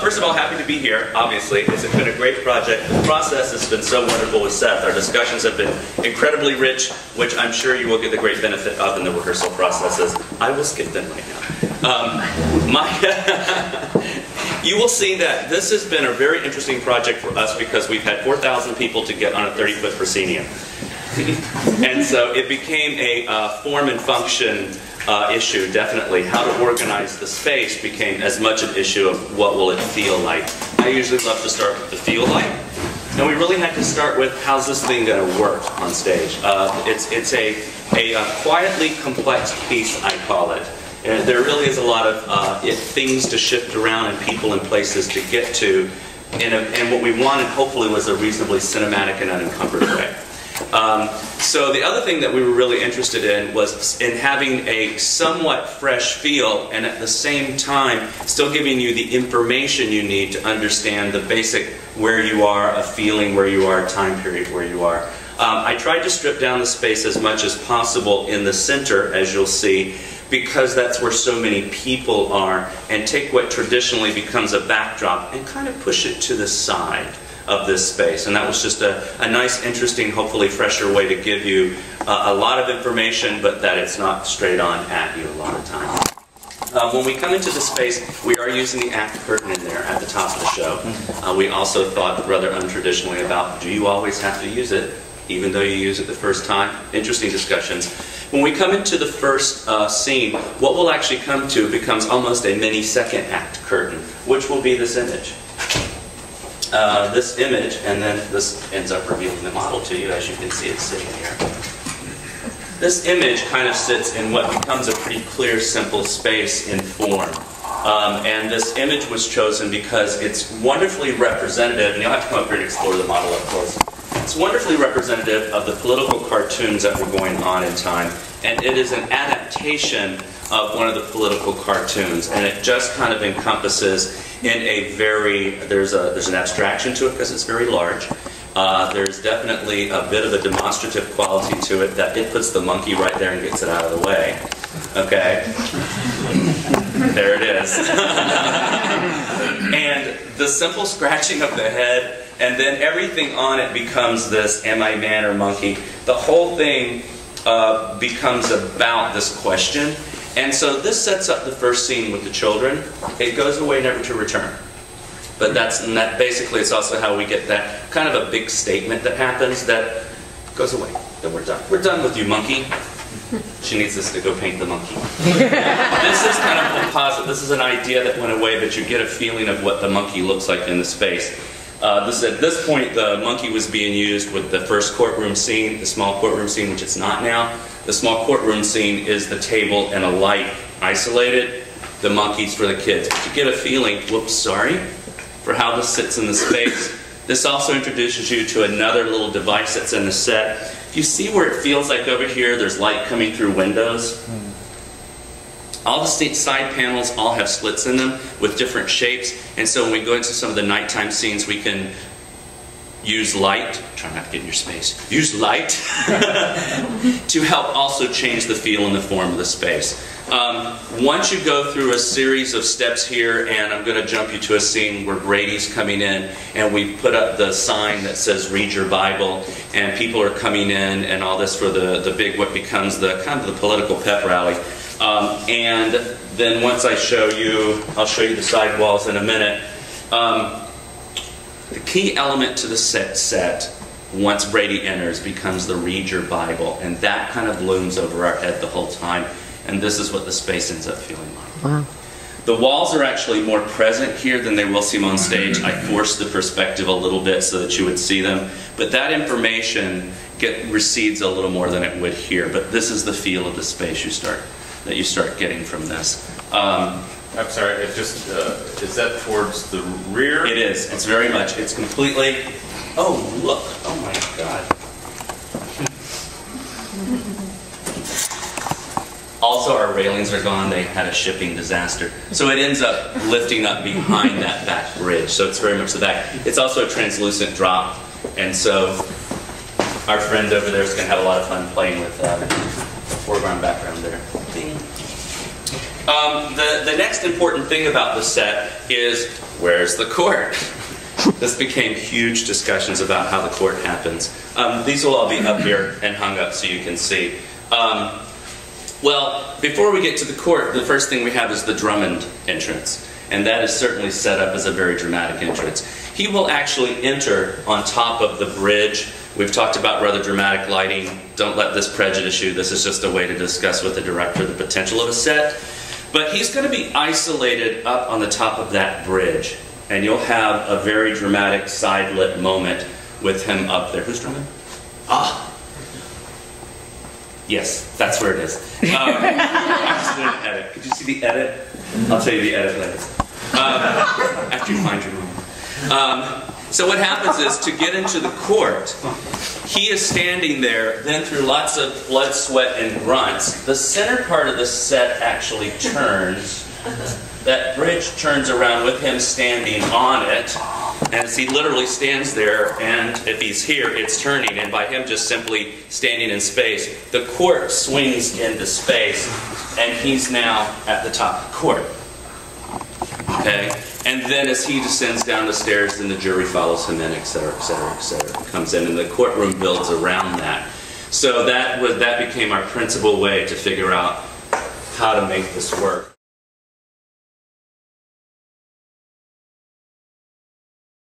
First of all, happy to be here, obviously. It's been a great project. The process has been so wonderful with Seth. Our discussions have been incredibly rich, which I'm sure you will get the great benefit of in the rehearsal processes. I will skip them right now. You will see that this has been a very interesting project for us because we've had 4,000 people to get on a 30-foot proscenium. And so it became a form and function issue, definitely. How to organize the space became as much an issue of what will it feel like. I usually love to start with the feel like, and we really had to start with how's this thing going to work on stage. It's a quietly complex piece, I call it. And there really is a lot of things to shift around and people and places to get to, and what we wanted, hopefully, was a reasonably cinematic and unencumbered way. So the other thing that we were really interested in was in having a somewhat fresh feel and at the same time still giving you the information you need to understand the basic where you are, a feeling where you are, time period where you are. I tried to strip down the space as much as possible in the center, as you'll see, because that's where so many people are, and take what traditionally becomes a backdrop and kind of push it to the side of this space. And that was just a nice, interesting, hopefully fresher way to give you a lot of information, but that it's not straight on at you a lot of time. When we come into the space, we are using the act curtain in there at the top of the show. We also thought rather untraditionally about, do you always have to use it, even though you use it the first time? Interesting discussions. When we come into the first scene, what we'll actually come to becomes almost a mini second act curtain, which will be this image. This image, and then this ends up revealing the model to you, as you can see it sitting here. This image kind of sits in what becomes a pretty clear, simple space in form. And this image was chosen because it's wonderfully representative, and you'll have to come up here and explore the model, of course. It's wonderfully representative of the political cartoons that were going on in time, and it is an adaptation of one of the political cartoons, and it just kind of encompasses in a very, there's an abstraction to it because it's very large. There's definitely a bit of a demonstrative quality to it that it puts the monkey right there and gets it out of the way. Okay? There it is. And the simple scratching of the head, and then everything on it becomes this, am I man or monkey? The whole thing becomes about this question. And so this sets up the first scene with the children. It goes away never to return. But that basically it's also how we get that kind of a big statement that happens that goes away. That we're done. We're done with you, monkey. She needs us to go paint the monkey. This is kind of composite. This is an idea that went away, but you get a feeling of what the monkey looks like in the space. At this point, the monkey was being used with the first courtroom scene, the small courtroom scene, which it's not now. The small courtroom scene is the table and a light isolated. The monkey's for the kids. But you get a feeling, whoops, sorry, for how this sits in the space. This also introduces you to another little device that's in the set. If you see where it feels like over here, there's light coming through windows. All the side panels all have slits in them with different shapes, and so when we go into some of the nighttime scenes, we can use light, try not to get in your space, use light to help also change the feel and the form of the space. Once you go through a series of steps here, and I'm going to jump you to a scene where Brady's coming in, and we put up the sign that says read your Bible, and people are coming in and all this for the big, what becomes the kind of the political pep rally. And then once I show you, I'll show you the side walls in a minute. The key element to the set, once Brady enters, becomes the read your Bible, and that kind of looms over our head the whole time, and this is what the space ends up feeling like. Wow. The walls are actually more present here than they will seem on stage. I forced the perspective a little bit so that you would see them, but that information recedes a little more than it would here, but this is the feel of the space that you start getting from this. I'm sorry, it just, is that towards the rear? It is. It's very much. It's completely, oh, look. Oh, my God. Also, our railings are gone. They had a shipping disaster. So it ends up lifting up behind that back bridge. So it's very much the back. It's also a translucent drop. And so our friend over there is going to have a lot of fun playing with the foreground background there. The next important thing about the set is, where's the court? This became huge discussions about how the court happens. These will all be up here and hung up so you can see. Well, before we get to the court, the first thing we have is the Drummond entrance. And that is certainly set up as a very dramatic entrance. He will actually enter on top of the bridge. We've talked about rather dramatic lighting. Don't let this prejudice you. This is just a way to discuss with the director the potential of a set. But he's going to be isolated up on the top of that bridge. And you'll have a very dramatic side-lit moment with him up there. Who's Drummond? Ah! Yes, that's where it is. I just did an edit. Could you see the edit? I'll tell you the edit later. After you find your room. So what happens is, to get into the court, he is standing there, then through lots of blood, sweat, and grunts, the center part of the set actually turns. That bridge turns around with him standing on it, and he literally stands there, and if he's here, it's turning, and by him just simply standing in space, the court swings into space, and he's now at the top of the court. Okay? And then as he descends down the stairs, then the jury follows him in, etc., etc., etc., comes in, and the courtroom builds around that. So that became our principal way to figure out how to make this work.